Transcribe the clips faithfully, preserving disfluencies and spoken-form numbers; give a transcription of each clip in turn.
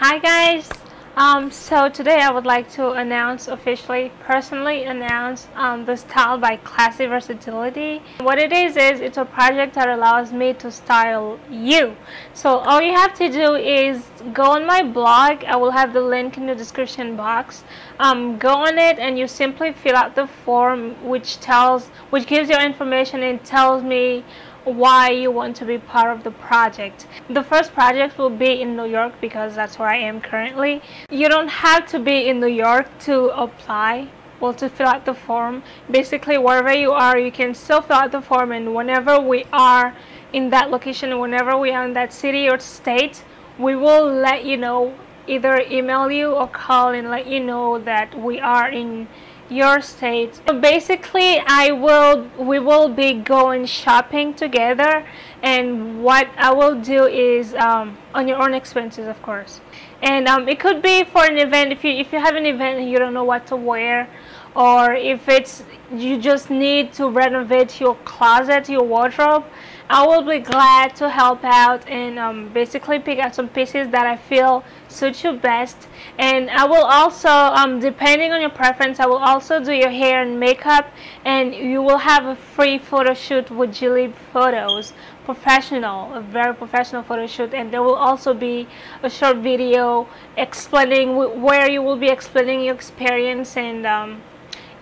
Hi guys, um, so today I would like to announce officially, personally announce um, the style by Classy Versatility. What it is is it's a project that allows me to style you. So all you have to do is go on my blog. I will have the link in the description box. Um, go on it and you simply fill out the form which tells, which gives your information and tells me why you want to be part of the project. The first project will be in New York because that's where I am currently. You don't have to be in New York to apply or to fill out the form. Basically, wherever you are, you can still fill out the form, and whenever we are in that location, whenever we are in that city or state, we will let you know, either email you or call and let you know that we are in your state. So basically I will we will be going shopping together, and what I will do is um, on your own expenses, of course, and um, it could be for an event. If you if you have an event and you don't know what to wear, or if it's you just need to renovate your closet, your wardrobe, I will be glad to help out and um, basically pick out some pieces that I feel suit you best. And I will also, um, depending on your preference, I will also do your hair and makeup, and you will have a free photo shoot with Jeeleeb Photos. Professional, a very professional photo shoot, and there will also be a short video explaining where you will be explaining your experience, and um,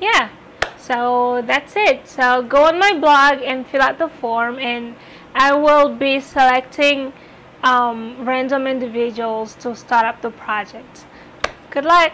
yeah. So that's it. So go on my blog and fill out the form, and I will be selecting um, random individuals to start up the project. Good luck!